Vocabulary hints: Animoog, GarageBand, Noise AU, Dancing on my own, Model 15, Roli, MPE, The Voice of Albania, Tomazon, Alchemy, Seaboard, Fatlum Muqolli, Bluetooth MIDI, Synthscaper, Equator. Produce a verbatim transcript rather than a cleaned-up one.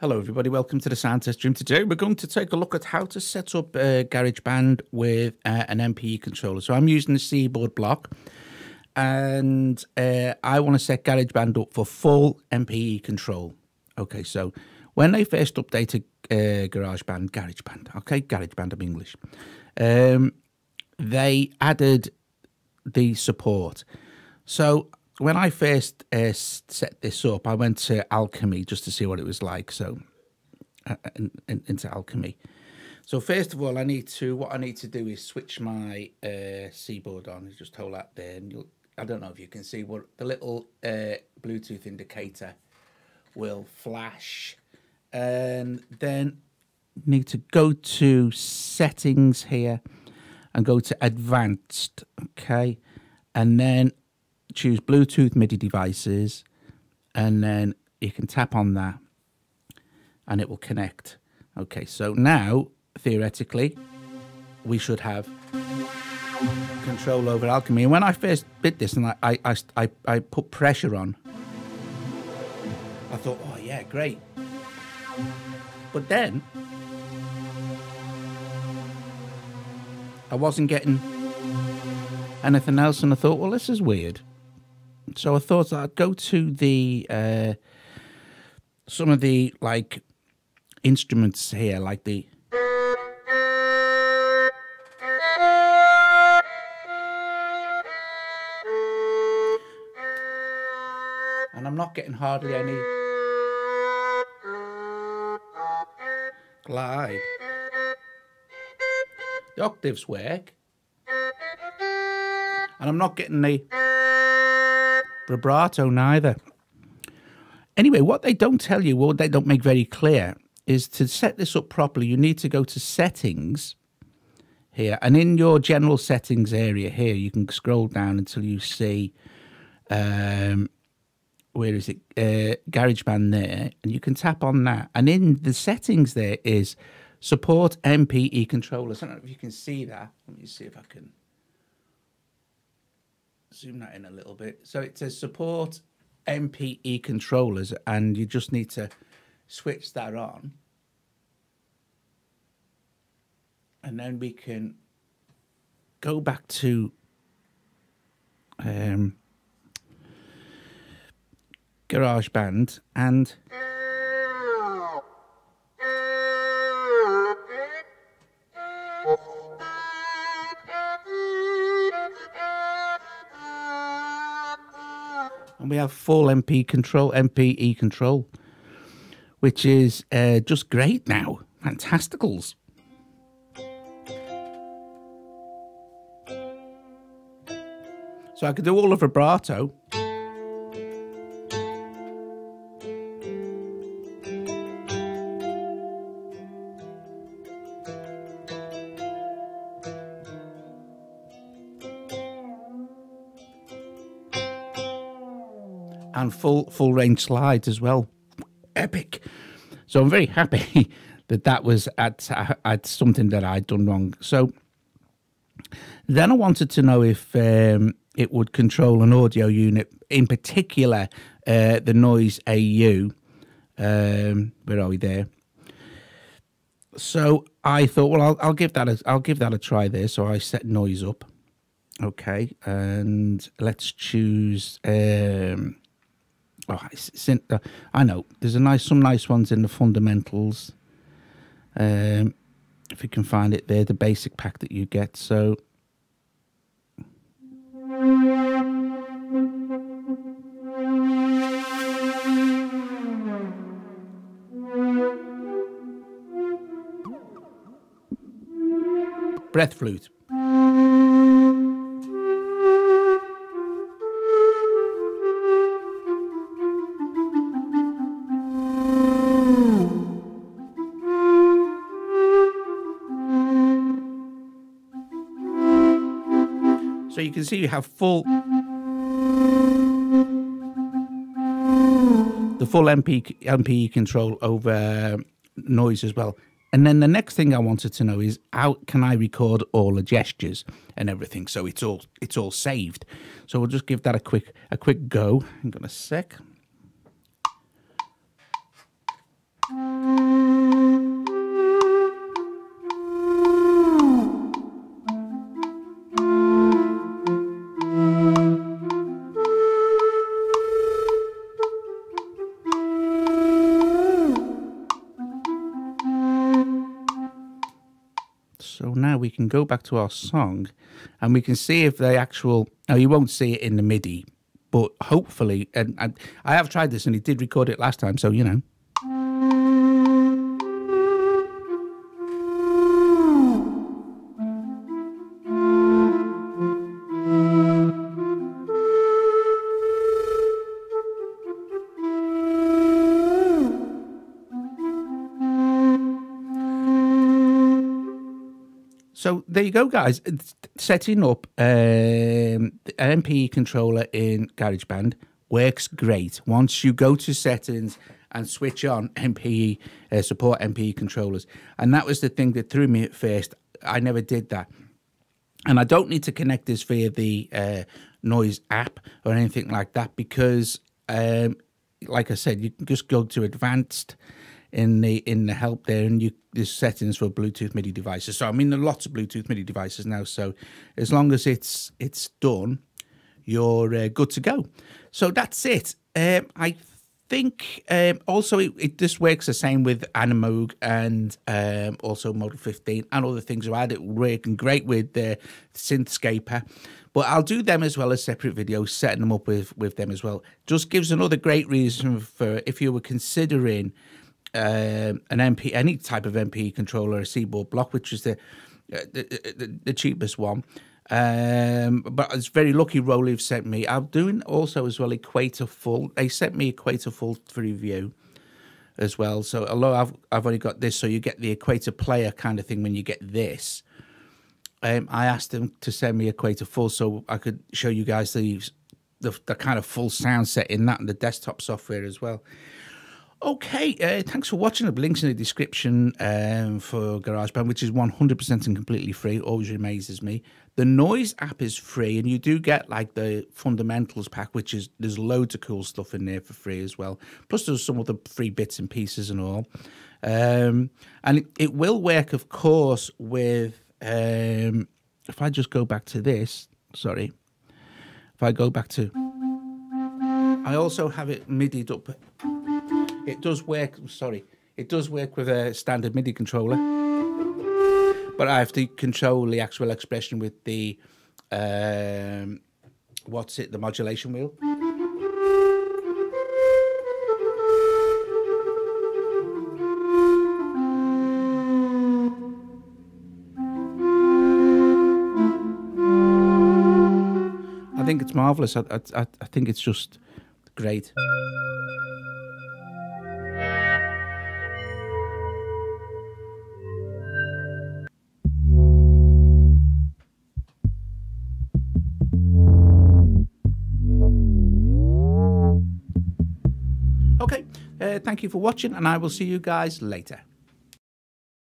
Hello everybody, welcome to the sound test stream. Today we're going to take a look at how to set up uh, GarageBand with uh, an M P E controller. So I'm using the Seaboard block and uh, I want to set GarageBand up for full M P E control. Okay, so when they first updated uh, GarageBand, GarageBand, okay, GarageBand in English, um, they added the support. So when I first uh, set this up, I went to Alchemy just to see what it was like. So, uh, in, in, into Alchemy. So first of all, I need to what I need to do is switch my uh, Seaboard on. Just hold that there, and you'll, I don't know if you can see what the little uh, Bluetooth indicator will flash, and then need to go to settings here and go to advanced. Okay, and then choose Bluetooth MIDI devices, and then you can tap on that and it will connect. Okay, so now theoretically we should have control over Alchemy. And when I first did this and I, I, I, I put pressure on, I thought, oh yeah, great. But then I wasn't getting anything else and I thought, well, this is weird. So I thought that I'd go to the uh, some of the like instruments here, like the and I'm not getting hardly any glide. The octaves work, and I'm not getting the vibrato neither. Anyway, what they don't tell you, or they don't make very clear, is to set this up properly, you need to go to settings here. And in your general settings area here, you can scroll down until you see, um, where is it? Uh, GarageBand there. And you can tap on that. And in the settings there is support M P E controllers. I don't know if you can see that. Let me see if I can zoom that in a little bit. So it says support M P E controllers, and you just need to switch that on, and then we can go back to um, GarageBand and we have full M P control, M P E control, which is uh, just great now. Fantasticals. So I could do all the vibrato. And full full range slides as well. Epic. So I'm very happy that that was at, at something that I'd done wrong. So then I wanted to know if um, it would control an audio unit, in particular uh, the Noise A U. Um, where are we there? So I thought, well, I'll, I'll give that a, I'll give that a try there. So I set noise up. Okay, and let's choose. Um, Oh, synth, uh, I know there's a nice, some nice ones in the fundamentals. Um, if you can find it there, the basic pack that you get. So, breath flute. So you can see you have full the full M P E control over noise as well. And then the next thing I wanted to know is how can I record all the gestures and everything, so it's all it's all saved. So we'll just give that a quick a quick go. Hang on a sec. So now we can go back to our song and we can see if the actual, now you won't see it in the MIDI, but hopefully, and I, I have tried this and he did record it last time, so you know. So there you go, guys. Setting up um, an M P E controller in GarageBand works great. Once you go to settings and switch on M P E, uh, support M P E controllers. And that was the thing that threw me at first. I never did that. And I don't need to connect this via the uh, Noise app or anything like that because, um, like I said, you can just go to advanced in the in the help there, and you there's settings for Bluetooth MIDI devices. So I mean, there are lots of Bluetooth MIDI devices now, so as long as it's it's done, you're uh, good to go. So that's it. um I think um also it, it this works the same with Animoog and um also Model fifteen and other things you had. It working great with the uh, Synthscaper, but I'll do them as well as separate videos, setting them up with with them as well. Just gives another great reason for if you were considering Um, an M P, any type of M P E controller, a Seaboard block, which is the uh, the, the, the cheapest one. Um, but it's very lucky Roli have sent me. I'm doing also as well Equator Full. They sent me Equator Full for review as well. So although I've I've only got this, so you get the Equator Player kind of thing when you get this. Um, I asked them to send me Equator Full so I could show you guys the the, the kind of full sound set in that and the desktop software as well. Okay, uh, thanks for watching. The links in the description um, for GarageBand, which is one hundred percent and completely free. Always amazes me. The Noise app is free, and you do get like the fundamentals pack, which is there's loads of cool stuff in there for free as well. Plus there's some other free bits and pieces and all. Um, and it, it will work, of course, with um, if I just go back to this. Sorry, if I go back to, I also have it MIDI'd up. It does work, sorry, it does work with a standard MIDI controller, but I have to control the actual expression with the, um, what's it, the modulation wheel. I think it's marvellous. I, I, I think it's just great. Thank you for watching, and I will see you guys later.